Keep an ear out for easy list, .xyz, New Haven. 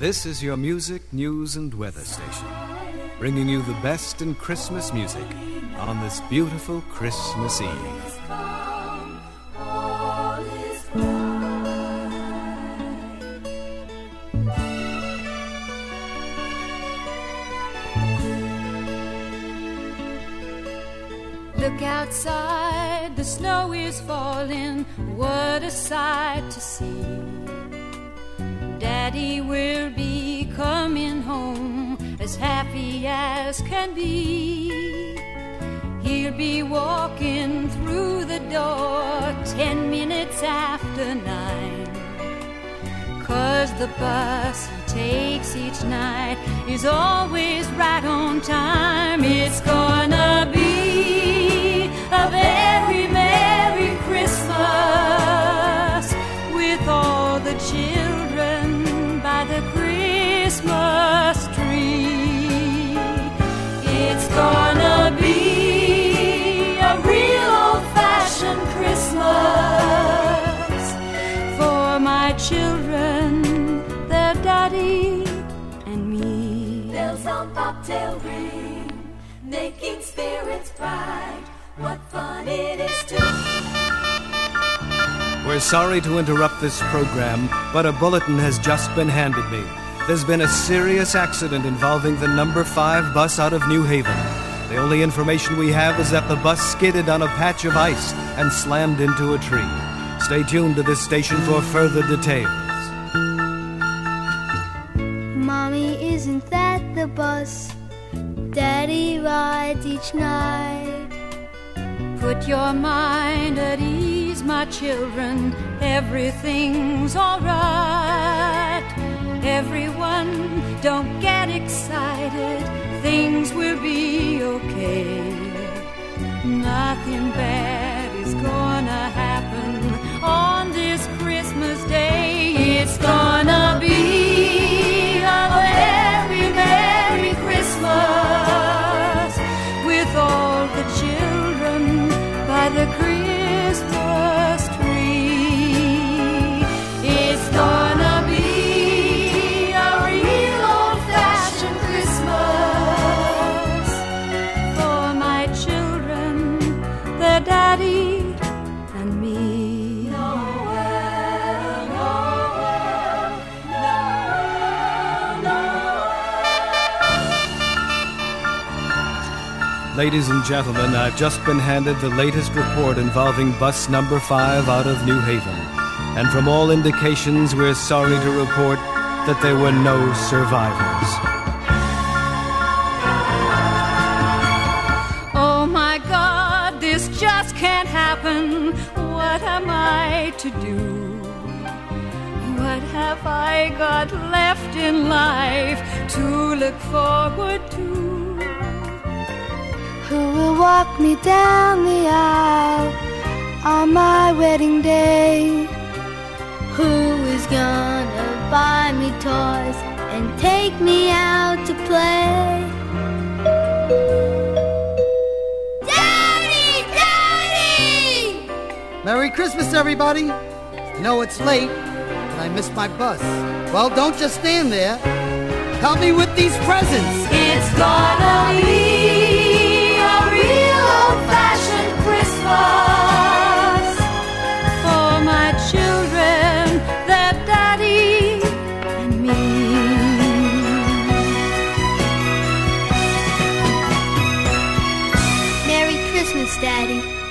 This is your music, news, and weather station, bringing you the best in Christmas music on this beautiful Christmas Eve. Look outside, the snow is falling, what a sight to see. Daddy will be coming home, as happy as can be. He'll be walking through the door 9:10, 'cause the bus he takes each night is always right on time. It's gonna be a very Merry Christmas with all the children by the Christmas tree. It's gonna be a real old-fashioned Christmas for my children, their daddy and me. Bells on bobtail ring, making spirits bright. What fun it is to... We're sorry to interrupt this program, but a bulletin has just been handed me. There's been a serious accident involving the number 5 bus out of New Haven. The only information we have is that the bus skidded on a patch of ice and slammed into a tree. Stay tuned to this station for further details. Mommy, isn't that the bus Daddy rides each night? Put your mind at ease, my children, everything's all right. Everyone, don't get excited, things will be okay. Nothing bad is gonna happen on this Christmas Day. It's gonna be a very Merry Christmas with all the children by the Christmas tree. It's gonna be a real old-fashioned Christmas for my children, their daddy and me. Noel, Noel, Noel, Noel. Ladies and gentlemen, I've just been handed the latest report involving bus number 5 out of New Haven. And from all indications, we're sorry to report that there were no survivors. Oh my God, this just can't happen. What am I to do? What have I got left in life to look forward to? Who will walk me down the aisle on my wedding day? Who is gonna buy me toys and take me out to play? Daddy! Daddy! Merry Christmas, everybody! No, it's late, and I missed my bus. Well, don't just stand there. Help me with these presents! It's gonna be old-fashioned Christmas for my children, their daddy and me. Merry Christmas, Daddy.